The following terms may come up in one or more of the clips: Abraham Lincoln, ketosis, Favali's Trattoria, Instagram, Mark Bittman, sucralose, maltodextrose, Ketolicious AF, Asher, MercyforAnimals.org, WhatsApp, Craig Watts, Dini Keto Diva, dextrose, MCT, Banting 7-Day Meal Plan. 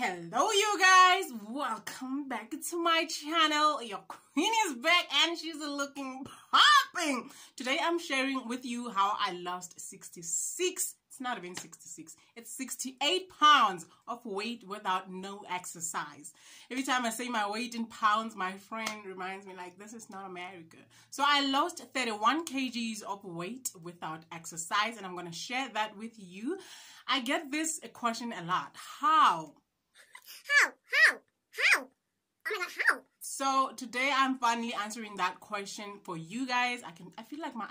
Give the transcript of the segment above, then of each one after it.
Hello you guys, welcome back to my channel. Your queen is back and she's looking popping. Today I'm sharing with you how I lost 66, it's not even 66, it's 68 pounds of weight without no exercise. Every time I say my weight in pounds, my friend reminds me like, this is not America. So I lost 31 kgs of weight without exercise and I'm going to share that with you. I get this question a lot, how? Oh my God, how? So today I'm finally answering that question for you guys. I feel like my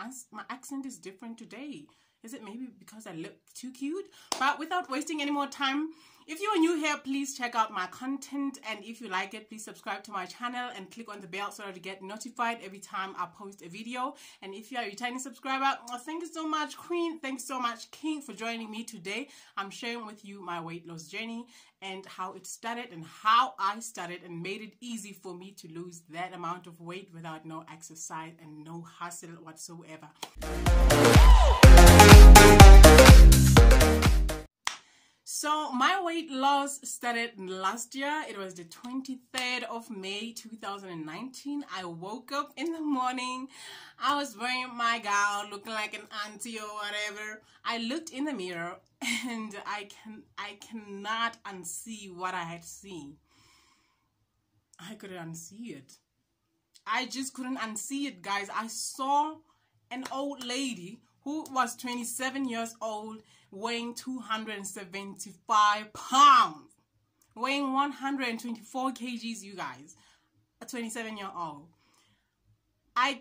accent is different today. Is it maybe because I look too cute? But without wasting any more time, if you are new here, please check out my content. And if you like it, please subscribe to my channel and click on the bell so that you get notified every time I post a video. And if you are a returning subscriber, thank you so much, Queen. Thanks so much, King, for joining me today. I'm sharing with you my weight loss journey and how it started and how I started and made it easy for me to lose that amount of weight without no exercise and no hustle whatsoever. So my weight loss started last year. It was the 23rd of May 2019. I woke up in the morning. I was wearing my gown, looking like an auntie or whatever. I looked in the mirror and I cannot unsee what I had seen. I couldn't unsee it. I just couldn't unsee it, guys. I saw an old lady who was 27 years old, weighing 275 pounds, weighing 124 kgs, you guys, a 27-year-old. I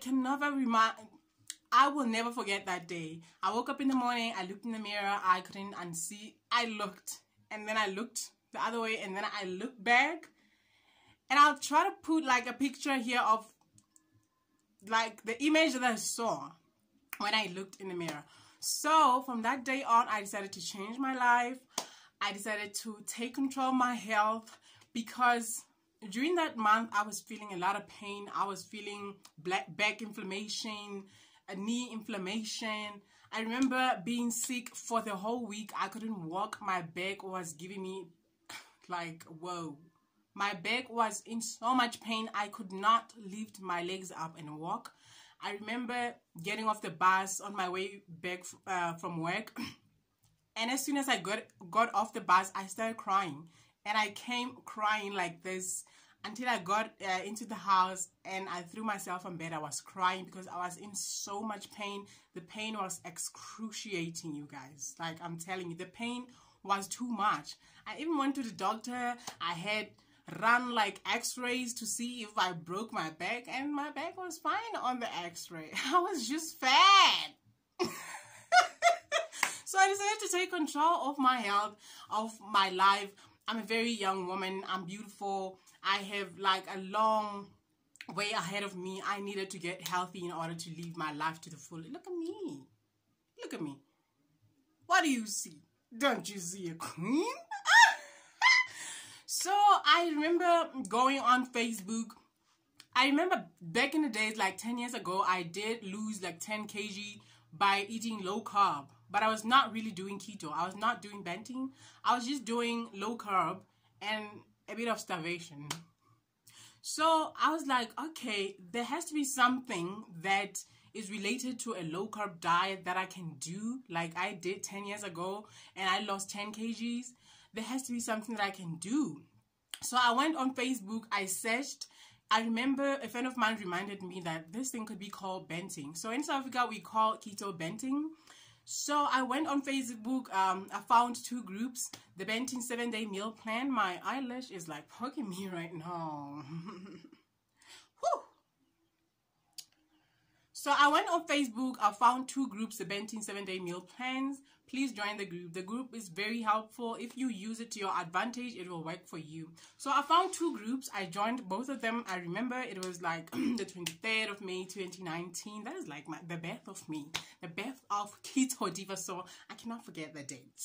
will never forget that day. I woke up in the morning, I looked in the mirror, I couldn't unsee, I looked, and then I looked the other way, and then I looked back, and I'll try to put like a picture here of like the image that I saw when I looked in the mirror. So from that day on, I decided to change my life. I decided to take control of my health because during that month, I was feeling a lot of pain. I was feeling back inflammation, a knee inflammation. I remember being sick for the whole week. I couldn't walk. My back was giving me like, whoa. My back was in so much pain. I could not lift my legs up and walk. I remember getting off the bus on my way back from work, and as soon as I got off the bus, I started crying, and I came crying like this until I got into the house, and I threw myself on bed. I was crying because I was in so much pain. The pain was excruciating, you guys. Like, I'm telling you, the pain was too much. I even went to the doctor. I had run like x-rays to see if I broke my back, and my back was fine on the x-ray. I was just fat. So I decided to take control of my health, of my life. I'm a very young woman. I'm beautiful. I have like a long way ahead of me. I needed to get healthy in order to live my life to the full. Look at me. Look at me. What do you see? Don't you see a queen? So I remember going on Facebook. I remember back in the days, like 10 years ago, I did lose like 10 kg by eating low carb. But I was not really doing keto. I was not doing Banting. I was just doing low carb and a bit of starvation. So I was like, okay, there has to be something that is related to a low carb diet that I can do like I did 10 years ago and I lost 10 kgs. There has to be something that I can do. So I went on Facebook, I searched. I remember a friend of mine reminded me that this thing could be called Banting. So in South Africa, we call keto Banting. So I went on Facebook, I found two groups, the Banting 7-Day Meal Plan. My eyelash is like poking me right now. Whew. So I went on Facebook, I found two groups, the Banting 7-Day Meal Plans. Please join the group. The group is very helpful. If you use it to your advantage, it will work for you. So I found two groups. I joined both of them. I remember it was like the 23rd of May, 2019. That is like the birth of me, the birth of Keto Diva. So I cannot forget the date.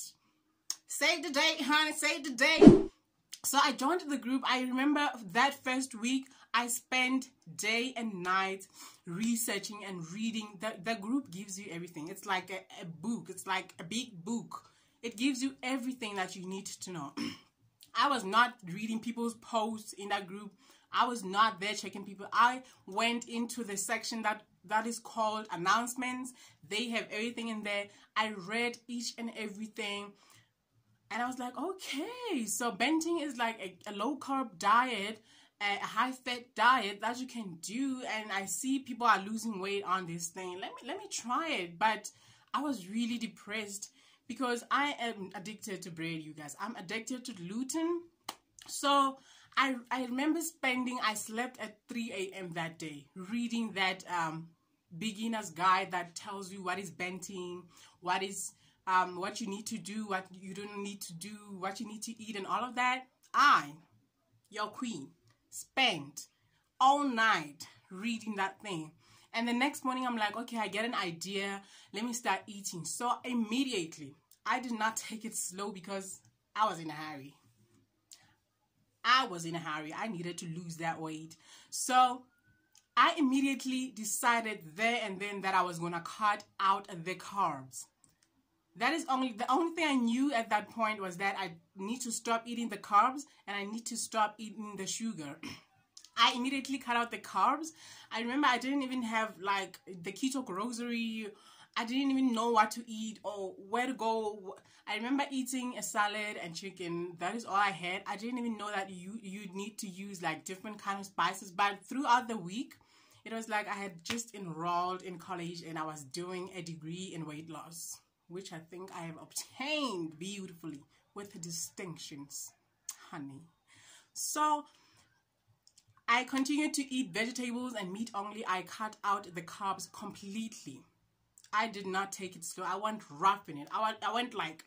Save the date, honey, save the date. So I joined the group. I remember that first week, I spent day and night researching and reading. The group gives you everything. It's like a book. It's like a big book. It gives you everything that you need to know. I was not reading people's posts in that group. I was not there checking people. I went into the section that is called announcements. They have everything in there. I read each and everything. And I was like, okay, so Banting is like a low-carb diet, a high-fat diet that you can do. And I see people are losing weight on this thing. Let me try it. But I was really depressed because I am addicted to bread, you guys. I'm addicted to gluten. So I remember spending, I slept at 3 a.m. that day, reading that beginner's guide that tells you what is Banting, what is... what you need to do, what you don't need to do, what you need to eat and all of that. I, your queen, spent all night reading that thing. And the next morning I'm like, okay, I get an idea. Let me start eating. So immediately, I did not take it slow because I was in a hurry. I was in a hurry. I needed to lose that weight. So I immediately decided there and then that I was going to cut out the carbs. That is the only thing I knew at that point was that I need to stop eating the carbs and I need to stop eating the sugar. I immediately cut out the carbs. I remember I didn't even have like the keto grocery. I didn't even know what to eat or where to go. I remember eating a salad and chicken. That is all I had. I didn't even know that you need to use like different kind of spices. But throughout the week, it was like I had just enrolled in college and I was doing a degree in weight loss, which I think I have obtained beautifully with distinctions, honey. So I continued to eat vegetables and meat only. I cut out the carbs completely. I did not take it slow. I went rough in it. I went like,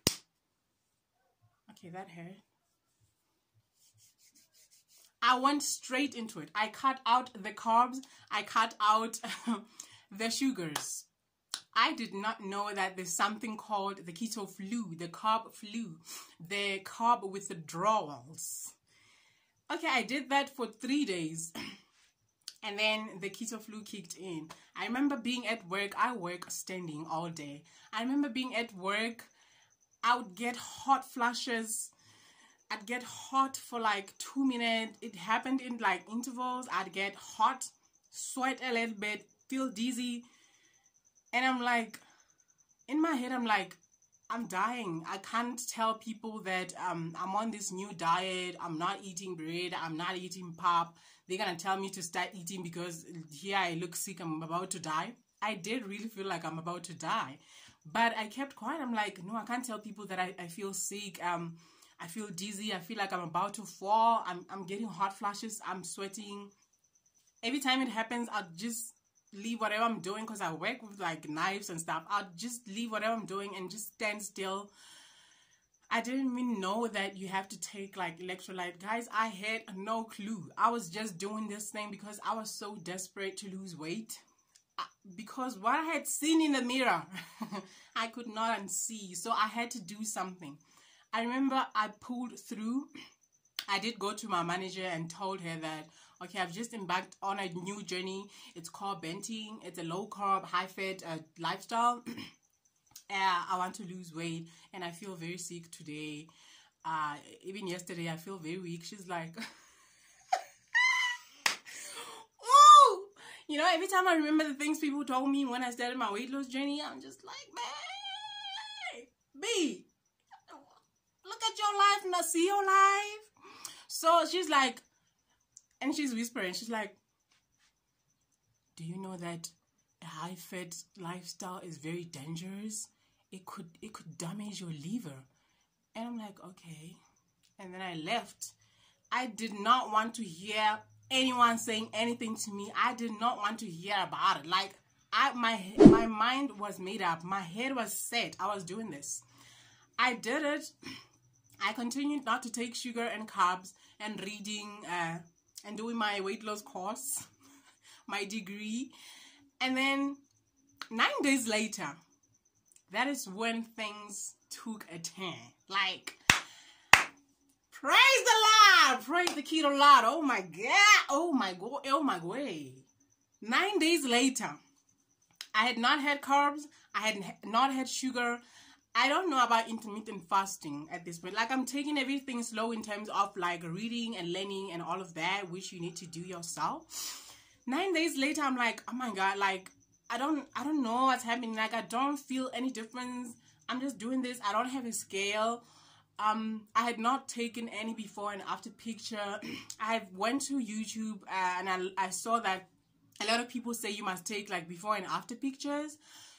okay, that hurt. I went straight into it. I cut out the carbs. I cut out the sugars. I did not know that there's something called the keto flu, the carb withdrawals. Okay, I did that for 3 days and then the keto flu kicked in. I remember being at work. I work standing all day. I remember being at work. I would get hot flashes. I'd get hot for like 2 minutes. It happened in like intervals. I'd get hot, sweat a little bit, feel dizzy. And I'm like, in my head, I'm like, I'm dying. I can't tell people that I'm on this new diet. I'm not eating bread. I'm not eating pop. They're going to tell me to start eating because here I look sick. I'm about to die. I did really feel like I'm about to die. But I kept quiet. I'm like, no, I can't tell people that I feel sick. I feel dizzy. I feel like I'm about to fall. I'm getting hot flashes. I'm sweating. Every time it happens, I'll just leave whatever I'm doing because I work with like knives and stuff. I'll just leave whatever I'm doing and just stand still. I didn't even know that you have to take like electrolyte. Guys, I had no clue. I was just doing this thing because I was so desperate to lose weight. Because what I had seen in the mirror, I could not unsee. So I had to do something. I remember I pulled through. I did go to my manager and told her that, okay, I've just embarked on a new journey. It's called Banting. It's a low-carb, high-fat lifestyle. I want to lose weight, and I feel very sick today. Even yesterday, I feel very weak. She's like, ooh! You know, every time I remember the things people told me when I started my weight loss journey, I'm just like, babe, look at your life, not see your life. So she's like, and she's whispering, she's like, do you know that a high-fat lifestyle is very dangerous? It could damage your liver. And I'm like, okay. And then I left. I did not want to hear anyone saying anything to me. I did not want to hear about it. Like, my mind was made up. My head was set. I was doing this. I did it. I continued not to take sugar and carbs and reading and doing my weight loss course, my degree. And then 9 days later, that is when things took a turn. Like, praise the Lord, praise the keto Lord. Oh my God, oh my God, oh my way. 9 days later, I had not had carbs, I had not had sugar, I don't know about intermittent fasting at this point. Like, I'm taking everything slow in terms of like reading and learning and all of that, which you need to do yourself. 9 days later, I'm like, oh my God, like, I don't know what's happening. Like, I don't feel any difference. I'm just doing this. I don't have a scale. I had not taken any before and after picture. I went to YouTube and I saw that a lot of people say you must take like before and after pictures.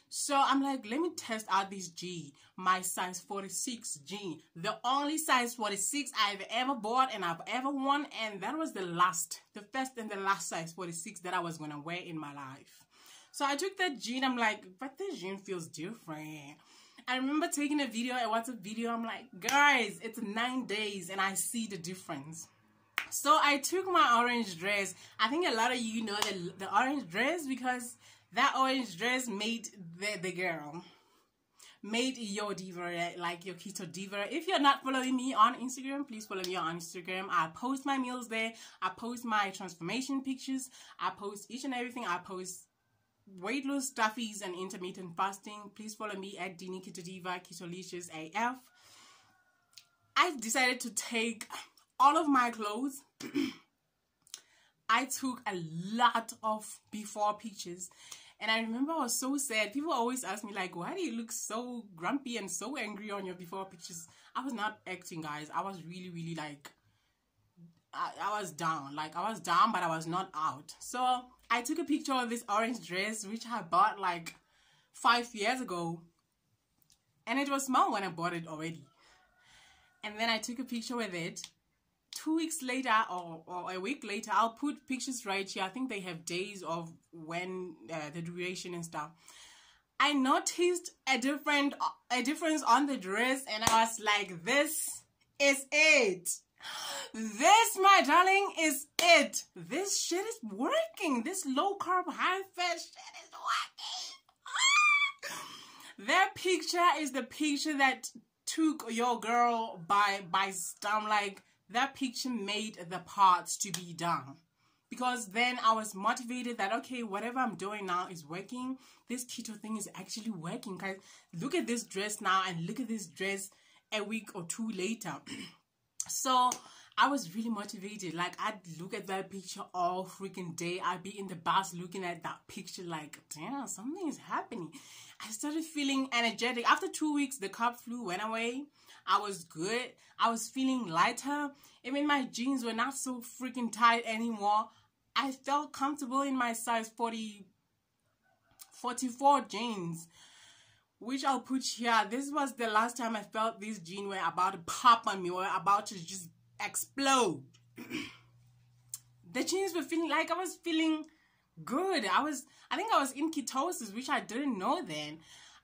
So I'm like, let me test out this jean, my size 46 jean, the only size 46 I've ever bought and I've ever worn, and that was the first and the last size 46 that I was gonna wear in my life. So I took that jean. I'm like, but this jean feels different. I remember taking a video, a WhatsApp video. I'm like, guys, it's 9 days and I see the difference. So I took my orange dress. I think a lot of you know the orange dress, because that orange dress made the girl, made your diva, like your keto diva. If you're not following me on Instagram, please follow me on Instagram. I post my meals there. I post my transformation pictures. I post each and everything. I post weight loss stuffies and intermittent fasting. Please follow me at Dini Keto Diva, Ketolicious AF. I've decided to take all of my clothes. I took a lot of before pictures, and I remember I was so sad. People always ask me like, why do you look so grumpy and so angry on your before pictures? I was not acting, guys. I was really like, I was down. Like, I was down, but I was not out. So I took a picture of this orange dress, which I bought like 5 years ago, and it was small when I bought it already. And then I took a picture with it. 2 weeks later or a week later, I'll put pictures right here. I think they have days of when the duration and stuff. I noticed a difference on the dress, and I was like, this is it. This, my darling, is it. This shit is working. This low carb, high fat shit is working. That picture is the picture that took your girl by storm. Like, that picture made the parts to be done, because then I was motivated that, okay, whatever I'm doing now is working. This keto thing is actually working, guys. Look at this dress now, and look at this dress a week or two later. So I was really motivated. Like, I'd look at that picture all freaking day. I'd be in the bus looking at that picture like, damn, something is happening. I started feeling energetic. After 2 weeks, the carb flu went away. I was good. I was feeling lighter. Even my jeans were not so freaking tight anymore. I felt comfortable in my size 44 jeans, which I'll put here. This was the last time I felt these jeans were about to pop on me, were about to just explode. The jeans were feeling like, I was feeling good. I think I was in ketosis, which I didn't know then.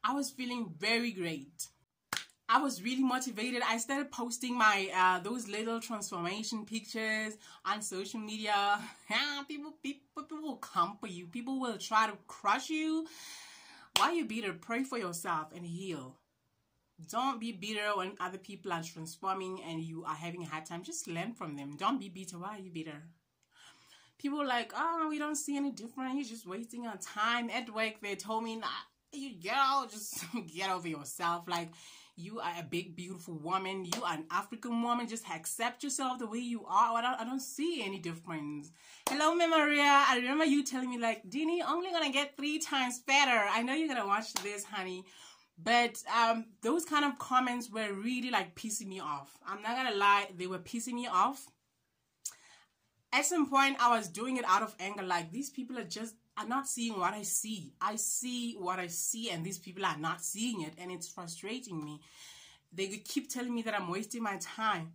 I was feeling very great. I was really motivated. I started posting my those little transformation pictures on social media. People will come for you. People will try to crush you. While you're bitter, pray for yourself and heal. Don't be bitter when other people are transforming and you are having a hard time. Just learn from them. Don't be bitter. Why are you bitter? People are like, oh, we don't see any difference. You're just wasting our time. At work, they told me, nah, you girl, just get over yourself. Like, you are a big, beautiful woman. You are an African woman. Just accept yourself the way you are. I don't see any difference. Hello, Maria. I remember you telling me like, Dini, only gonna get 3 times better. I know you're gonna watch this, honey. But those kind of comments were really like pissing me off. I'm not gonna lie, they were pissing me off. At some point, I was doing it out of anger. Like, these people are not seeing what I see. I see what I see, and these people are not seeing it, and it's frustrating me. They could keep telling me that I'm wasting my time.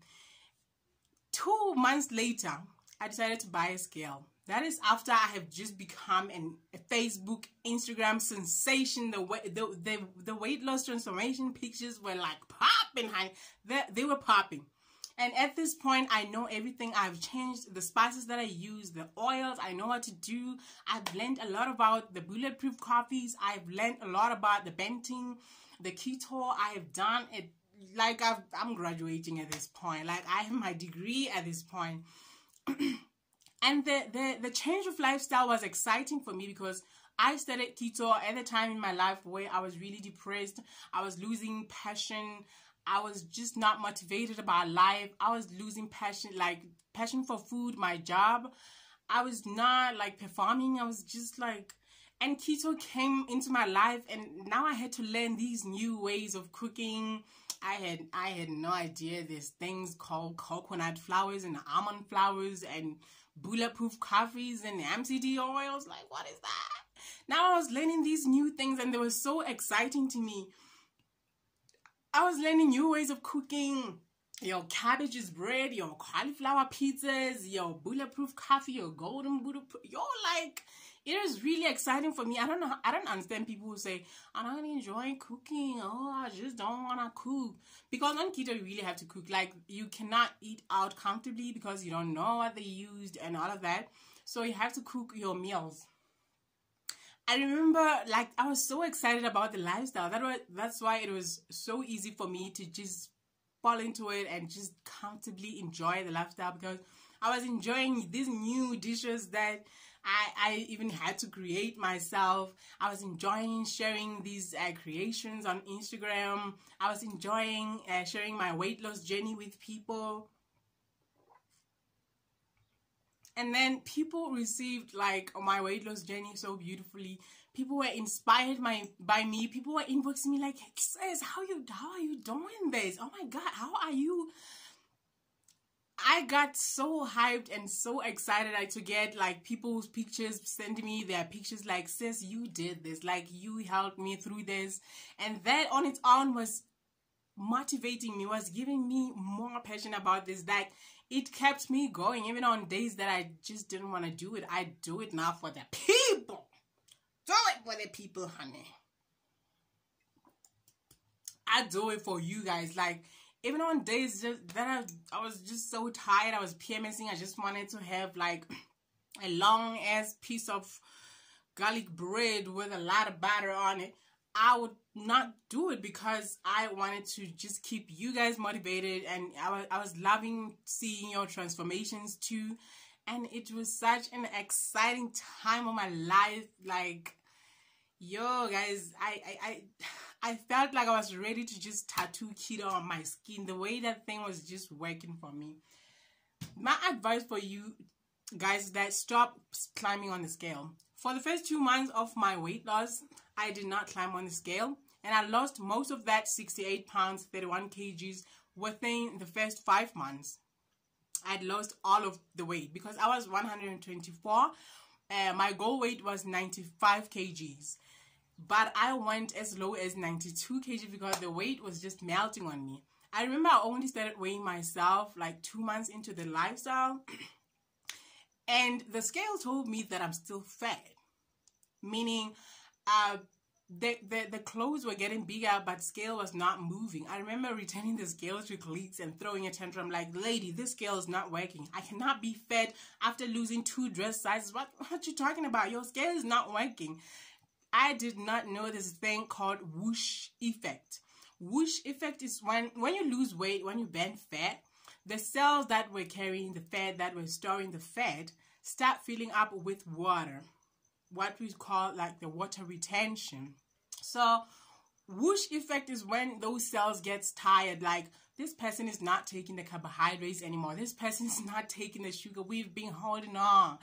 2 months later, I decided to buy a scale. That is after I have just become a Facebook, Instagram sensation. The weight loss transformation pictures were like popping, honey. They were popping. And at this point, I know everything. I've changed the spices that I use, the oils. I know what to do. I've learned a lot about the bulletproof coffees. I've learned a lot about the banting, the keto. I've done it. Like, I'm graduating at this point. Like, I have my degree at this point. And the change of lifestyle was exciting for me, because I started keto at the time in my life where I was really depressed. I was losing passion. I was just not motivated about life. I was losing passion, like passion for food, my job. I was not like performing. I was just like, and keto came into my life, and now I had to learn these new ways of cooking. I had no idea there's things called coconut flours and almond flours and bulletproof coffees and MCT oils. Like, what is that? Now I was learning these new things, and they were so exciting to me. I was learning new ways of cooking. Your cabbage is bread, your cauliflower pizzas, your bulletproof coffee, your golden bulletproof. You're like, it is really exciting for me. I don't know. I don't understand people who say, I'm not going to enjoy cooking. Oh, I just don't want to cook. Because on keto, you really have to cook. Like, you cannot eat out comfortably because you don't know what they used and all of that. So you have to cook your meals. I remember, like, I was so excited about the lifestyle. That's why it was so easy for me to just fall into it and just comfortably enjoy the lifestyle, because I was enjoying these new dishes that I even had to create myself. I was enjoying sharing these creations on Instagram. I was enjoying sharing my weight loss journey with people. And then people received like my weight loss journey so beautifully. People were inspired by me. People were inboxing me like, sis, how are you doing this? Oh my God, how are you? I got so hyped and so excited to get like people's pictures, sending me their pictures like, sis, you did this, like you helped me through this. And that on its own was motivating me, was giving me more passion about this, that it kept me going even on days that I just didn't want to do it. I do it now for the people. Do it for the people, honey. I do it for you guys. Like, even on days just that I was just so tired, I was PMSing, I just wanted to have like a long ass piece of garlic bread with a lot of butter on it. I would not do it because I wanted to just keep you guys motivated, and I was loving seeing your transformations too, and it was such an exciting time of my life. Like, yo guys, I felt like I was ready to just tattoo keto on my skin. The way that thing was just working for me. My advice for you guys is that stop climbing on the scale. For the first 2 months of my weight loss, I did not climb on the scale, and I lost most of that 68 pounds, 31 kgs within the first 5 months. I'd lost all of the weight because I was 124. My goal weight was 95 kgs, but I went as low as 92 kgs because the weight was just melting on me. I remember I only started weighing myself like 2 months into the lifestyle, and the scale told me that I'm still fat, meaning the clothes were getting bigger, but scale was not moving. I remember returning the scale to colleagues and throwing a tantrum like, lady, this scale is not working. I cannot be fed after losing 2 dress sizes. What you talking about? Your scale is not working. I did not know this thing called whoosh effect. Whoosh effect is when you lose weight, when you burn fat, the cells that were carrying the fat, that were storing the fat, start filling up with water. What we call like the water retention. So whoosh effect is when those cells gets tired, like this person is not taking the carbohydrates anymore, this person is not taking the sugar, we've been holding on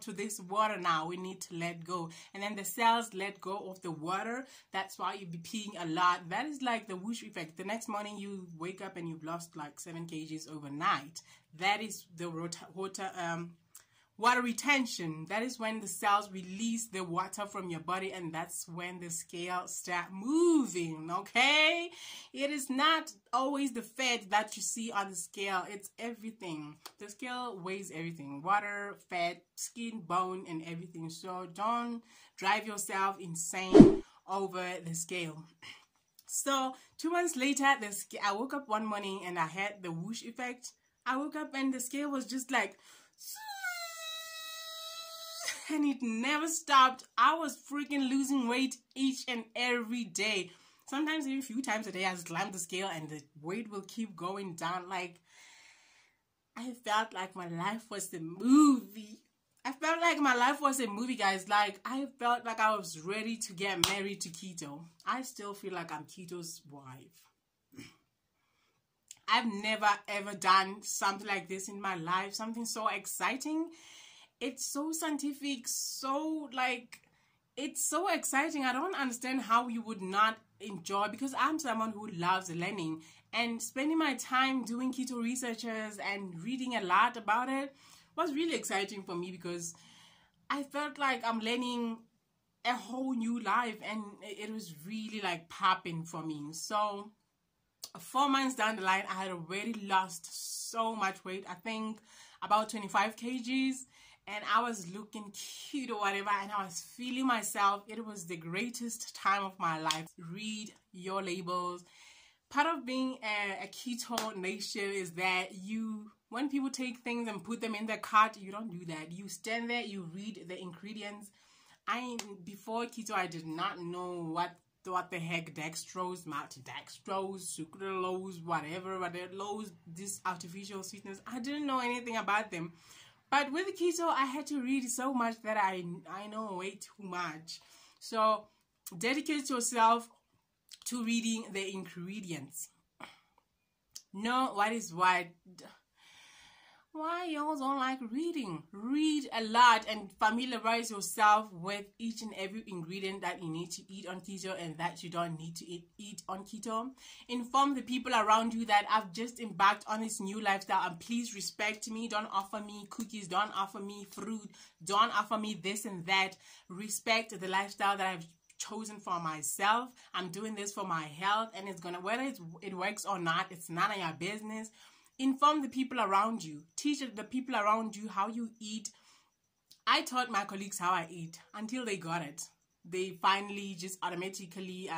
to this water, now we need to let go. And then the cells let go of the water. That's why you'll be peeing a lot. That is like the whoosh effect. The next morning you wake up and you've lost like 7 kgs overnight. That is the water retention. That is when the cells release the water from your body, and that's when the scale start moving, okay? It is not always the fat that you see on the scale. It's everything. The scale weighs everything. Water, fat, skin, bone, and everything. So don't drive yourself insane over the scale. So 2 months later, I woke up one morning and I had the whoosh effect. I woke up and the scale was just like... and it never stopped. I was freaking losing weight each and every day. Sometimes even a few times a day, I just climbed the scale and the weight will keep going down. Like, I felt like my life was the movie. I felt like my life was a movie, guys. Like, I felt like I was ready to get married to keto. I still feel like I'm keto's wife. I've never ever done something like this in my life. Something so exciting. It's so scientific, so like, it's so exciting. I don't understand how you would not enjoy, because I'm someone who loves learning, and spending my time doing keto researches and reading a lot about it was really exciting for me, because I felt like I'm learning a whole new life, and it was really like popping for me. So 4 months down the line, I had already lost so much weight. I think about 25 kgs, and I was looking cute or whatever, and I was feeling myself. It was the greatest time of my life. Read your labels. Part of being a keto nation is that you, when people take things and put them in their cart, you don't do that. You stand there, you read the ingredients. Before keto, I did not know what the heck dextrose, maltodextrose, sucralose, whatever lows, this artificial sweetness. I didn't know anything about them. But with keto, I had to read so much that I know way too much. So dedicate yourself to reading the ingredients. Know what is what. Why y'all don't like reading? Read a lot and familiarize yourself with each and every ingredient that you need to eat on keto and that you don't need to eat on keto. Inform the people around you that I've just embarked on this new lifestyle, and please respect me. Don't offer me cookies. Don't offer me fruit. Don't offer me this and that. Respect the lifestyle that I've chosen for myself. I'm doing this for my health, and it's gonna, whether it works or not, it's none of your business. Inform the people around you. Teach the people around you how you eat. I taught my colleagues how I eat until they got it. They finally just automatically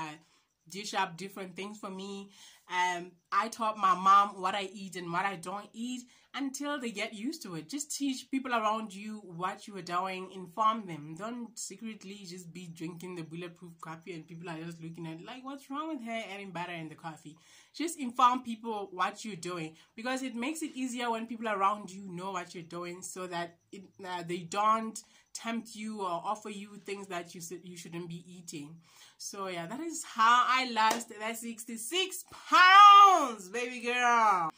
dish up different things for me. I taught my mom what I eat and what I don't eat until they get used to it. Just teach people around you what you are doing. Inform them. Don't secretly just be drinking the bulletproof coffee and people are just looking at like, what's wrong with her adding butter in the coffee? Just inform people what you're doing, because it makes it easier when people around you know what you're doing, so that they don't tempt you or offer you things that you shouldn't be eating. So yeah, that is how I lost that 66 pounds, baby girl.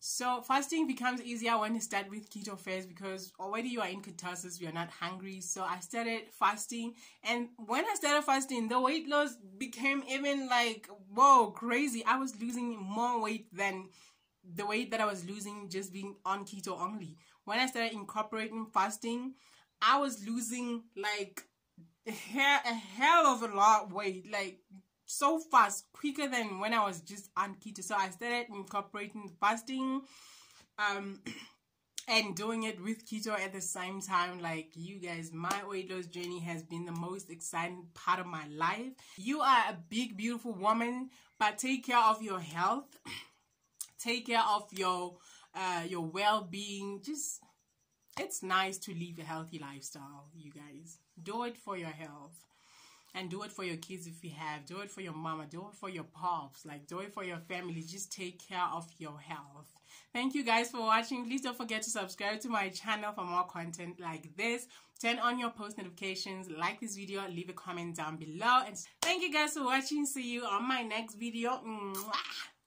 So fasting becomes easier when you start with keto first, because already you are in ketosis, you're not hungry. So I started fasting, and when I started fasting, the weight loss became even like, whoa, crazy. I was losing more weight than the weight that I was losing just being on keto only. When I started incorporating fasting, I was losing like a hell of a lot of weight, like so fast, quicker than when I was just on keto. So I started incorporating fasting and doing it with keto at the same time. Like, you guys, my weight loss journey has been the most exciting part of my life. You are a big, beautiful woman, but take care of your health. Take care of your well-being. Just, it's nice to live a healthy lifestyle, you guys. Do it for your health, and do it for your kids if you have. Do it for your mama. Do it for your pops. Like, do it for your family. Just take care of your health. Thank you guys for watching. Please don't forget to subscribe to my channel for more content like this. Turn on your post notifications. Like this video. Leave a comment down below. And thank you guys for watching. See you on my next video. Mwah!